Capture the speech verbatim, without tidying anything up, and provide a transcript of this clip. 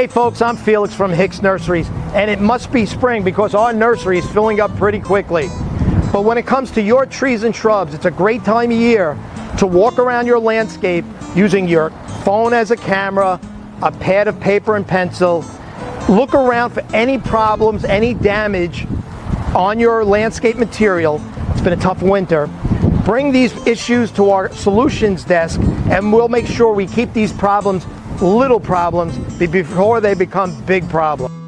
Hey folks, I'm Felix from Hicks Nurseries, and it must be spring because our nursery is filling up pretty quickly. But when it comes to your trees and shrubs, it's a great time of year to walk around your landscape using your phone as a camera, a pad of paper and pencil. Look around for any problems, any damage on your landscape material. It's been a tough winter. Bring these issues to our Solutions Desk, and we'll make sure we keep these problems little problems before they become big problems.